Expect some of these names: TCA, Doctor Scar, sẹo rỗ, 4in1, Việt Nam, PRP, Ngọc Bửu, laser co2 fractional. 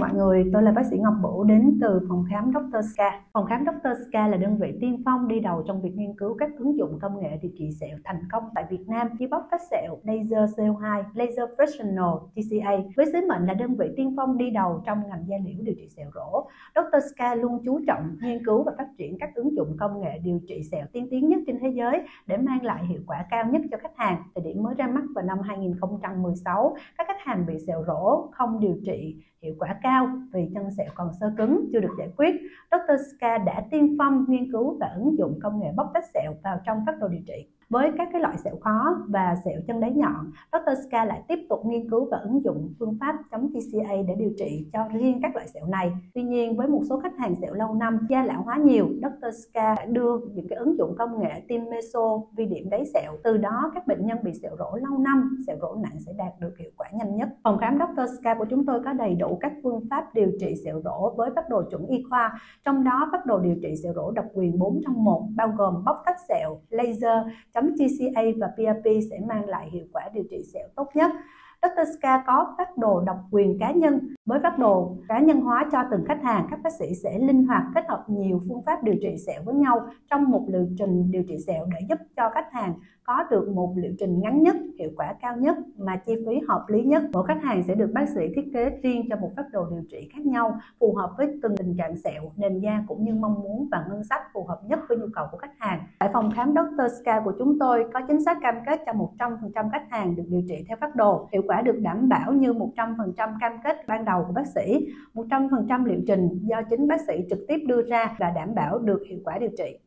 mọi người, tôi là bác sĩ Ngọc Bửu đến từ phòng khám Doctor Scar. Phòng khám Doctor Scar là đơn vị tiên phong đi đầu trong việc nghiên cứu các ứng dụng công nghệ điều trị sẹo thành công tại Việt Nam như bóc tách sẹo, laser co2, laser fractional, TCA với sứ mệnh là đơn vị tiên phong đi đầu trong ngành da liễu điều trị sẹo rỗ. Doctor Scar luôn chú trọng nghiên cứu và phát triển các ứng dụng công nghệ điều trị sẹo tiên tiến nhất trên thế giới để mang lại hiệu quả cao nhất cho khách hàng. Thời điểm mới ra mắt vào năm 2016, các khách hàng bị sẹo rỗ không điều trị hiệu quả cao vì chân sẹo còn xơ cứng, chưa được giải quyết. Doctor Scar đã tiên phong nghiên cứu và ứng dụng công nghệ bóc tách sẹo vào trong phác đồ điều trị. Với các loại sẹo khó và sẹo chân đáy nhọn, Doctor Scar lại tiếp tục nghiên cứu và ứng dụng phương pháp chống TCA để điều trị cho riêng các loại sẹo này. Tuy nhiên, với một số khách hàng sẹo lâu năm, da lão hóa nhiều, Doctor Scar đã đưa những cái ứng dụng công nghệ tiêm meso vi điểm đáy sẹo. Từ đó, các bệnh nhân bị sẹo rỗ lâu năm, sẹo rỗ nặng sẽ đạt được hiệu quả nhanh nhất. Phòng khám Doctor Scar của chúng tôi có đầy đủ các phương pháp điều trị sẹo rỗ với phác đồ chuẩn y khoa, trong đó phác đồ điều trị sẹo rỗ độc quyền 4 trong 1 bao gồm bóc tách sẹo, laser, TCA và PRP sẽ mang lại hiệu quả điều trị sẹo tốt nhất. Doctor Scar có phác đồ độc quyền cá nhân. Với phác đồ cá nhân hóa cho từng khách hàng, các bác sĩ sẽ linh hoạt kết hợp nhiều phương pháp điều trị sẹo với nhau trong một liệu trình điều trị sẹo để giúp cho khách hàng có được một liệu trình ngắn nhất, hiệu quả cao nhất mà chi phí hợp lý nhất. Mỗi khách hàng sẽ được bác sĩ thiết kế riêng cho một phác đồ điều trị khác nhau, phù hợp với từng tình trạng sẹo, nền da cũng như mong muốn và ngân sách phù hợp nhất với nhu cầu của khách hàng. Tại phòng khám Doctor Scar của chúng tôi có chính sách cam kết cho 100% khách hàng được điều trị theo phác đồ, hiệu quả được đảm bảo như 100% cam kết ban đầu của bác sĩ, 100% liệu trình do chính bác sĩ trực tiếp đưa ra và đảm bảo được hiệu quả điều trị.